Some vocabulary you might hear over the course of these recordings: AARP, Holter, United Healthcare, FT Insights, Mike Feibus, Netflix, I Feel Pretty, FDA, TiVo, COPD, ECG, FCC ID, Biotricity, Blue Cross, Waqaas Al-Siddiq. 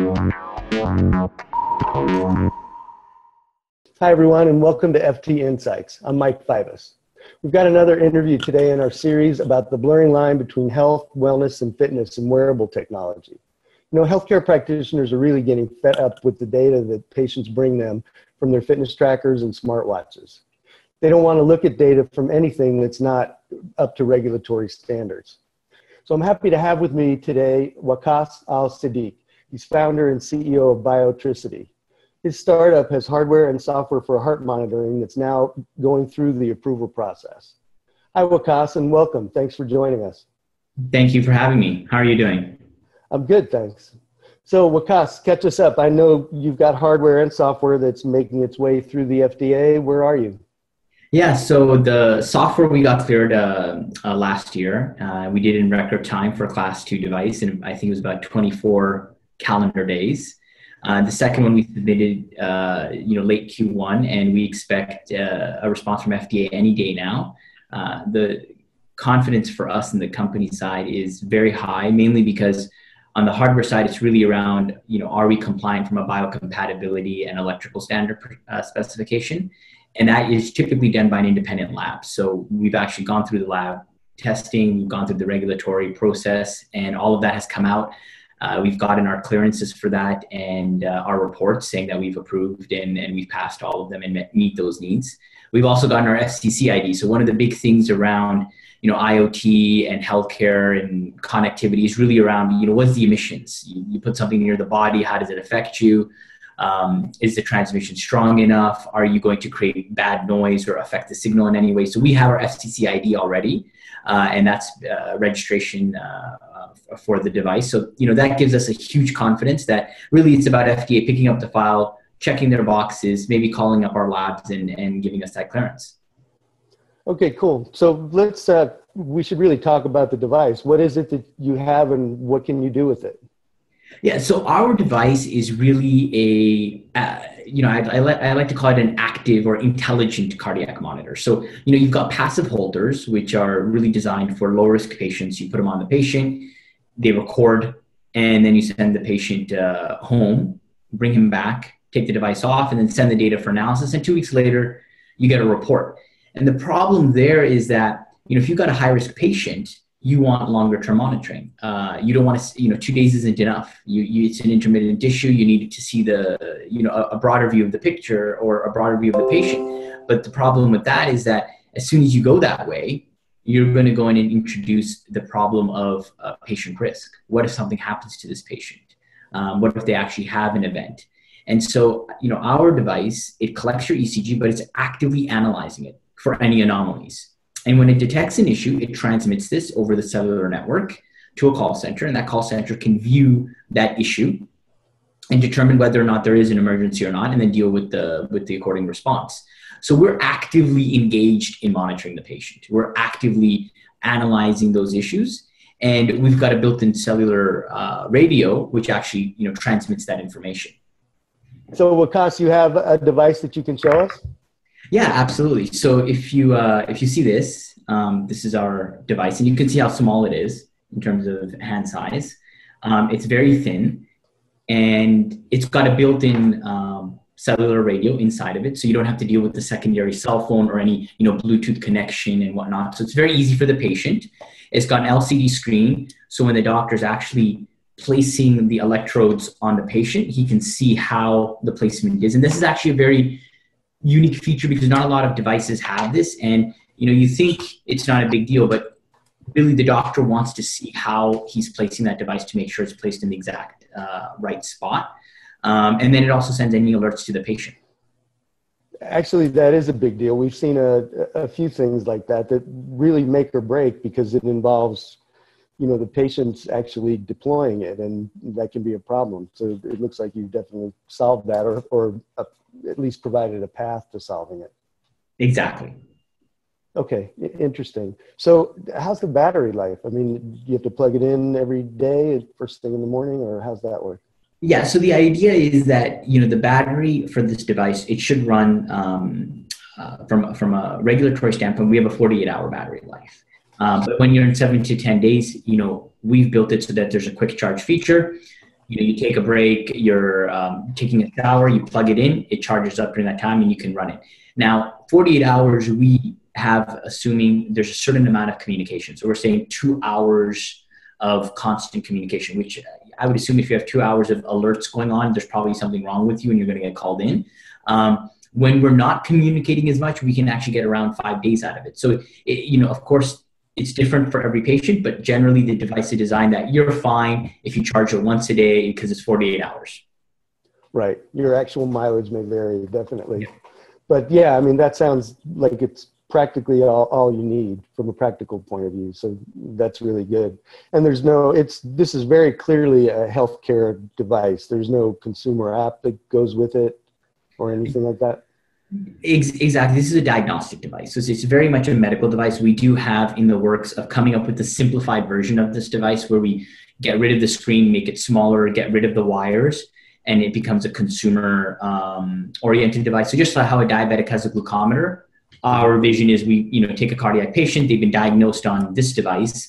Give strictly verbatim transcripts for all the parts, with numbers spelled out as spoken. Hi everyone, and welcome to F T Insights. I'm Mike Feibus. We've got another interview today in our series about the blurring line between health, wellness, and fitness in wearable technology. You know, healthcare practitioners are really getting fed up with the data that patients bring them from their fitness trackers and smartwatches. They don't want to look at data from anything that's not up to regulatory standards. So I'm happy to have with me today Waqaas Al-Siddiq. He's founder and C E O of Biotricity. His startup has hardware and software for heart monitoring that's now going through the approval process. Hi, Waqaas, and welcome. Thanks for joining us. Thank you for having me. How are you doing? I'm good, thanks. So, Waqaas, catch us up. I know you've got hardware and software that's making its way through the F D A. Where are you? Yeah, so the software we got cleared uh, uh, last year. Uh, we did in record time for a class two device, and I think it was about twenty-four calendar days. Uh, the second one we submitted, uh, you know, late Q one, and we expect uh, a response from F D A any day now. Uh, the confidence for us and the company side is very high, mainly because on the hardware side, it's really around, you know, are we compliant from a biocompatibility and electrical standard uh, specification? And that is typically done by an independent lab. So we've actually gone through the lab testing, we've gone through the regulatory process, and all of that has come out. Uh, we've gotten our clearances for that and uh, our reports saying that we've approved and, and we've passed all of them and met, meet those needs. We've also gotten our F C C I D. So one of the big things around, you know, I O T and healthcare and connectivity is really around, you know, what's the emissions? You, you put something near the body, how does it affect you? Um, is the transmission strong enough? Are you going to create bad noise or affect the signal in any way? So we have our F C C I D already, uh, and that's uh, registration uh, for the device. So, you know, that gives us a huge confidence that really it's about F D A picking up the file, checking their boxes, maybe calling up our labs and, and giving us that clearance. Okay, cool. So let's, uh, we should really talk about the device. What is it that you have and what can you do with it? Yeah, so our device is really a, uh, you know, I, I, li I like to call it an active or intelligent cardiac monitor. So, you know, you've got passive holders, which are really designed for low-risk patients. You put them on the patient, they record, and then you send the patient uh, home, bring him back, take the device off, and then send the data for analysis. And two weeks later, you get a report. And the problem there is that, you know, if you've got a high-risk patient, you want longer-term monitoring. Uh, you don't want to, you know, two days isn't enough. You, you, it's an intermittent issue. You need to see the, you know, a, a broader view of the picture or a broader view of the patient. But the problem with that is that as soon as you go that way, you're going to go in and introduce the problem of uh, patient risk. What if something happens to this patient? Um, what if they actually have an event? And so, you know, our device, it collects your E C G, but it's actively analyzing it for any anomalies. And when it detects an issue, it transmits this over the cellular network to a call center, and that call center can view that issue and determine whether or not there is an emergency or not, and then deal with the, with the according response. So we're actively engaged in monitoring the patient. We're actively analyzing those issues, and we've got a built-in cellular uh, radio, which actually, you know, transmits that information. So Waqaas, you have a device that you can show us? Yeah, absolutely. So if you uh, if you see this, um, this is our device, and you can see how small it is in terms of hand size. Um, it's very thin, and it's got a built-in um, cellular radio inside of it, so you don't have to deal with the secondary cell phone or any, you know, Bluetooth connection and whatnot. So it's very easy for the patient. It's got an L C D screen, so when the doctor's actually placing the electrodes on the patient, he can see how the placement is. And this is actually a very unique feature because not a lot of devices have this, and you know, you think it's not a big deal, but really the doctor wants to see how he's placing that device to make sure it's placed in the exact uh, right spot, um, and then it also sends any alerts to the patient. Actually, that is a big deal. We've seen a, a few things like that that really make or break because it involves, you know, the patient's actually deploying it, and that can be a problem. So it looks like you've definitely solved that, or, or a, at least provided a path to solving it. Exactly. Okay, interesting. So how's the battery life? I mean, you have to plug it in every day, first thing in the morning, or how's that work? Yeah, so the idea is that, you know, the battery for this device, it should run um, uh, from, from a regulatory standpoint, we have a forty-eight hour battery life. Um, but when you're in seven to ten days, you know, we've built it so that there's a quick charge feature. you know, you take a break, you're um, taking a shower, you plug it in, it charges up during that time and you can run it. Now, forty-eight hours, we have, assuming there's a certain amount of communication. So we're saying two hours of constant communication, which I would assume if you have two hours of alerts going on, there's probably something wrong with you and you're going to get called in. Um, when we're not communicating as much, we can actually get around five days out of it. So, it, you know, of course, it's different for every patient, but generally the device is designed that you're fine if you charge it once a day because it's forty-eight hours. Right. Your actual mileage may vary, definitely. Yeah. But yeah, I mean, that sounds like it's practically all, all you need from a practical point of view. So that's really good. And there's no, it's, this is very clearly a healthcare device. There's no consumer app that goes with it or anything like that. Exactly. This is a diagnostic device. So it's very much a medical device. We do have in the works of coming up with the simplified version of this device where we get rid of the screen, make it smaller, get rid of the wires, and it becomes a consumer um, oriented device. So just like how a diabetic has a glucometer, our vision is we, you know, take a cardiac patient, they've been diagnosed on this device,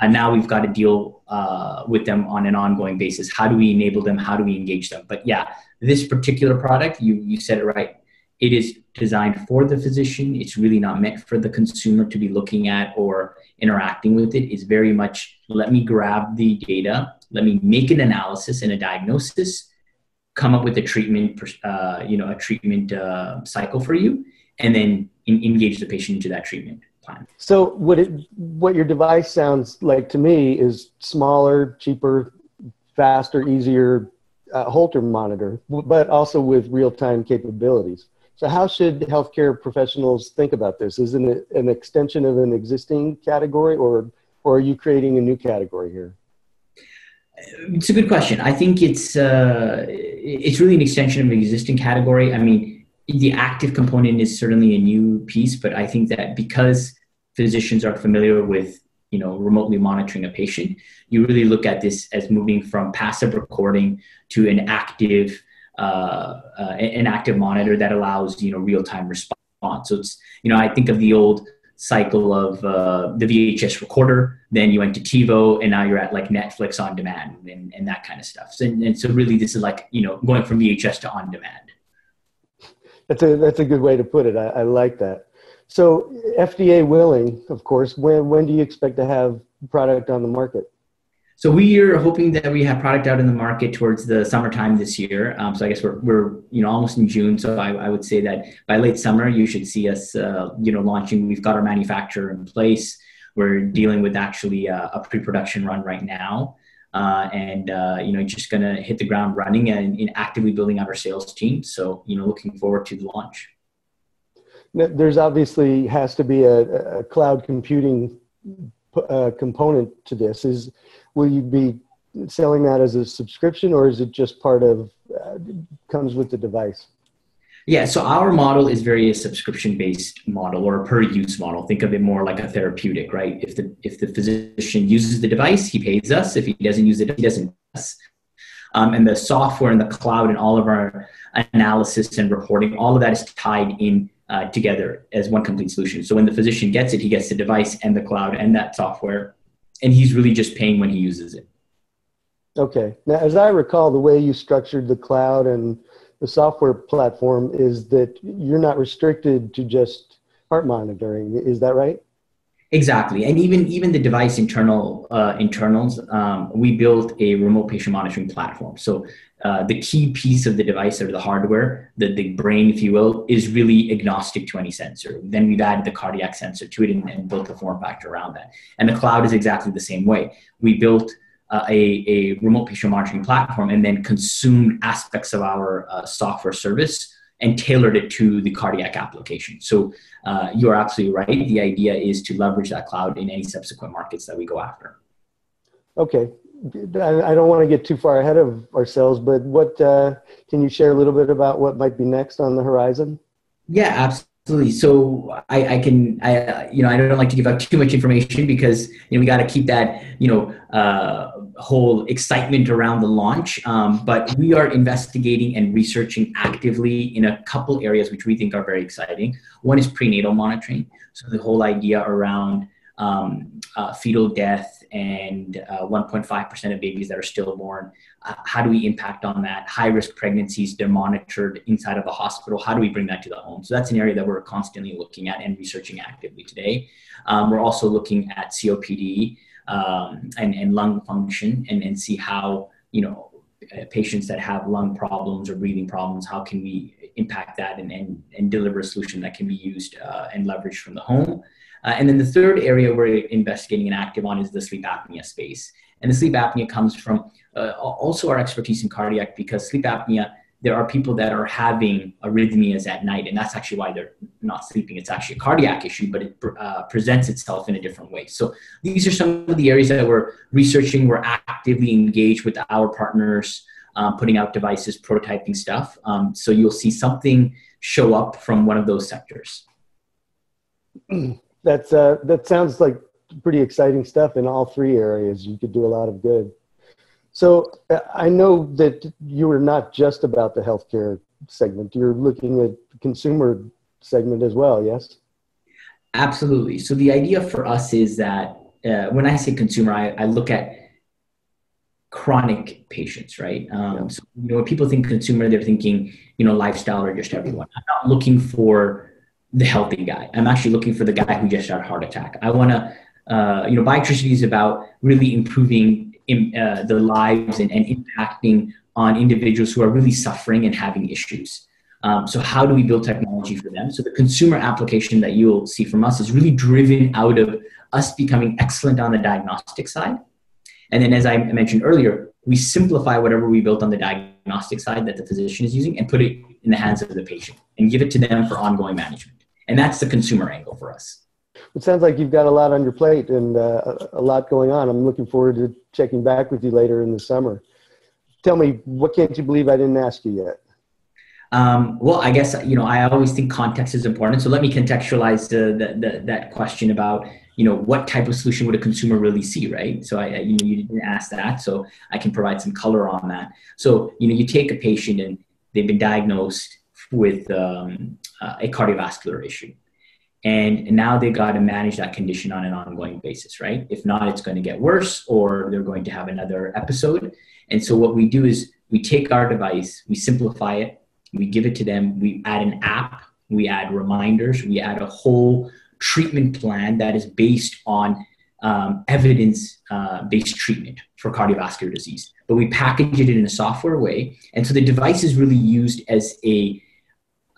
and now we've got to deal uh, with them on an ongoing basis. How do we enable them? How do we engage them? But yeah, this particular product, you, you said it right. It is designed for the physician. It's really not meant for the consumer to be looking at or interacting with it. It's very much, let me grab the data, let me make an analysis and a diagnosis, come up with a treatment, uh, you know, a treatment uh, cycle for you, and then in- engage the patient into that treatment plan. So what it, what your device sounds like to me is smaller, cheaper, faster, easier uh, Holter monitor, but also with real-time capabilities. So how should healthcare professionals think about this? Isn't it an extension of an existing category, or, or are you creating a new category here? It's a good question. I think it's, uh, it's really an extension of an existing category. I mean, the active component is certainly a new piece, but I think that because physicians are familiar with, you know, remotely monitoring a patient, you really look at this as moving from passive recording to an active Uh, uh, an active monitor that allows, you know, real-time response. So it's, you know, I think of the old cycle of uh, the V H S recorder, then you went to TiVo, and now you're at like Netflix on demand and, and that kind of stuff. So, and, and so really this is like, you know, going from V H S to on demand. That's a, that's a good way to put it. I, I like that. So F D A willing, of course, when, when do you expect to have product on the market? So we are hoping that we have product out in the market towards the summertime this year. Um, so I guess we're, we're, you know, almost in June. So I, I would say that by late summer, you should see us, uh, you know, launching. We've got our manufacturer in place. We're dealing with actually a, a pre-production run right now. Uh, and, uh, you know, just going to hit the ground running and, and actively building out our sales team. So, you know, looking forward to the launch. Now, there's obviously has to be a, a cloud computing Uh, component to this. Is, will you be selling that as a subscription, or is it just part of, uh, comes with the device? Yeah, so our model is very a subscription-based model or a per-use model. Think of it more like a therapeutic, right? If the if the physician uses the device, he pays us. If he doesn't use it, he doesn't pay us. Um, and the software and the cloud and all of our analysis and reporting, all of that is tied in Uh, together as one complete solution. So when the physician gets it, he gets the device and the cloud and that software, and he's really just paying when he uses it. Okay. Now, as I recall, the way you structured the cloud and the software platform is that you're not restricted to just heart monitoring. Is that right? Exactly. And even, even the device internal uh, internals, um, we built a remote patient monitoring platform. So uh, the key piece of the device, or the hardware, the, the brain, if you will, is really agnostic to any sensor. Then we've added the cardiac sensor to it and, and built the form factor around that. And the cloud is exactly the same way. We built uh, a, a remote patient monitoring platform and then consumed aspects of our uh, software service and tailored it to the cardiac application. So uh, you're absolutely right. The idea is to leverage that cloud in any subsequent markets that we go after. Okay. I don't want to get too far ahead of ourselves, but what uh, can you share a little bit about what might be next on the horizon? Yeah, absolutely. So I, I can, I, you know, I don't like to give out too much information because, you know, we got to keep that, you know, uh, whole excitement around the launch, um, but we are investigating and researching actively in a couple areas which we think are very exciting. One is prenatal monitoring. So the whole idea around um, uh, fetal death and one point five percent uh, of babies that are stillborn. Uh, how do we impact on that? High-risk pregnancies, they're monitored inside of a hospital. How do we bring that to the home? So that's an area that we're constantly looking at and researching actively today. Um, we're also looking at C O P D um, and, and lung function and, and see how, you know, patients that have lung problems or breathing problems, how can we impact that and, and, and deliver a solution that can be used uh, and leveraged from the home. Uh, and then the third area we're investigating and active on is the sleep apnea space. And the sleep apnea comes from uh, also our expertise in cardiac, because sleep apnea, there are people that are having arrhythmias at night, and that's actually why they're not sleeping. It's actually a cardiac issue, but it uh, presents itself in a different way. So these are some of the areas that we're researching. We're actively engaged with our partners, um, putting out devices, prototyping stuff. Um, so you'll see something show up from one of those sectors. That's, uh, that sounds like pretty exciting stuff in all three areas. You could do a lot of good. So I know that you are not just about the healthcare segment. You're looking at the consumer segment as well, yes? Absolutely. So the idea for us is that uh, when I say consumer, I, I look at chronic patients, right? Um, yeah. So you know, when people think consumer, they're thinking, you know, lifestyle or just everyone. I'm not looking for the healthy guy. I'm actually looking for the guy who just had a heart attack. I want to, uh, you know, Biotricity is about really improving In, uh, the lives and, and impacting on individuals who are really suffering and having issues. Um, so how do we build technology for them? So the consumer application that you'll see from us is really driven out of us becoming excellent on the diagnostic side. And then as I mentioned earlier, we simplify whatever we built on the diagnostic side that the physician is using and put it in the hands of the patient and give it to them for ongoing management. And that's the consumer angle for us. It sounds like you've got a lot on your plate and uh, a lot going on. I'm looking forward to checking back with you later in the summer. Tell me, what can't you believe I didn't ask you yet? Um, well, I guess, you know, I always think context is important. So let me contextualize the, the, the, that question about, you know, what type of solution would a consumer really see, right? So I, you know, you didn't ask that, so I can provide some color on that. So, you know, you take a patient and they've been diagnosed with um, uh, a cardiovascular issue. And now they've got to manage that condition on an ongoing basis, right? If not, it's going to get worse or they're going to have another episode. And so what we do is we take our device, we simplify it, we give it to them, we add an app, we add reminders, we add a whole treatment plan that is based on um, evidence-based treatment for cardiovascular disease. But we package it in a software way. And so the device is really used as a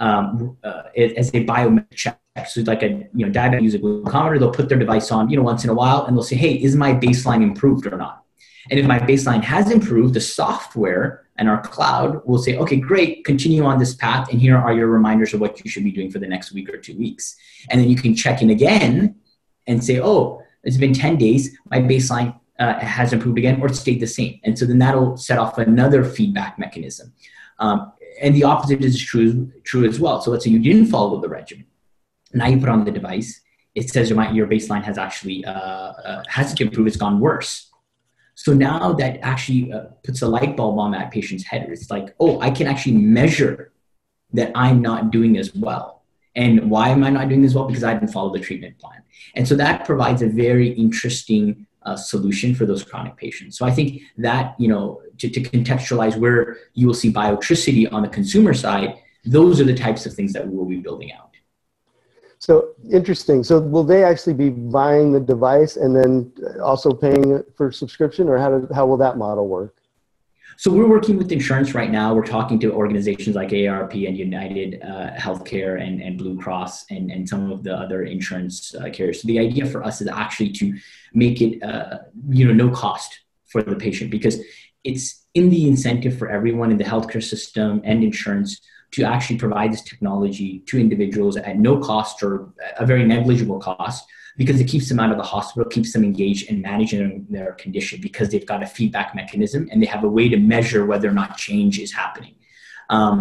Um, uh, as a biometric check. So like a, you know, diabetic user glucometer, they'll put their device on, you know, once in a while, and they'll say, hey, is my baseline improved or not? And if my baseline has improved, the software and our cloud will say, okay, great, continue on this path, and here are your reminders of what you should be doing for the next week or two weeks. And then you can check in again and say, oh, it's been ten days, my baseline uh, has improved again, or it stayed the same. And so then that'll set off another feedback mechanism. Um, And the opposite is true, true as well. So let's say you didn't follow the regimen. Now you put on the device. It says your, your baseline has actually, uh, uh, hasn't improved. It's gone worse. So now that actually uh, puts a light bulb on that patient's head. It's like, oh, I can actually measure that I'm not doing as well. And why am I not doing as well? Because I didn't follow the treatment plan. And so that provides a very interesting uh, solution for those chronic patients. So I think that, you know, To, to contextualize where you will see Biotricity on the consumer side, those are the types of things that we will be building out. So interesting. So will they actually be buying the device and then also paying for subscription, or how, do, how will that model work? So we're working with insurance right now. We're talking to organizations like A A R P and United uh, Healthcare and, and Blue Cross and, and some of the other insurance uh, carriers. So the idea for us is actually to make it, uh, you know, no cost for the patient, because it's in the incentive for everyone in the healthcare system and insurance to actually provide this technology to individuals at no cost or a very negligible cost, because it keeps them out of the hospital, keeps them engaged in managing their condition, because they've got a feedback mechanism and they have a way to measure whether or not change is happening. Um,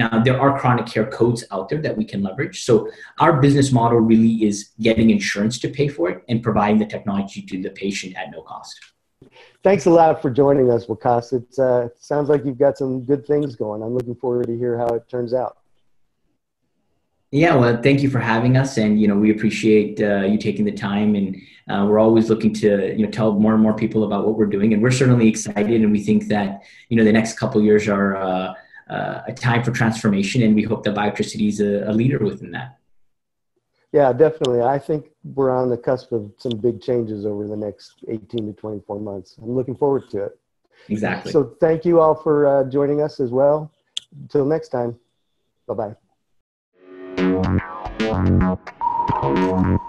now, there are chronic care codes out there that we can leverage. So our business model really is getting insurance to pay for it and providing the technology to the patient at no cost. Thanks a lot for joining us, Waqaas. It uh, sounds like you've got some good things going. I'm looking forward to hear how it turns out. Yeah, well, thank you for having us. And, you know, we appreciate uh, you taking the time, and uh, we're always looking to, you know, tell more and more people about what we're doing. And we're certainly excited. And we think that, you know, the next couple of years are uh, uh, a time for transformation. And we hope that Biotricity is a, a leader within that. Yeah, definitely. I think we're on the cusp of some big changes over the next eighteen to twenty-four months. I'm looking forward to it. Exactly. So thank you all for uh, joining us as well. Until next time. Bye-bye. Thank you.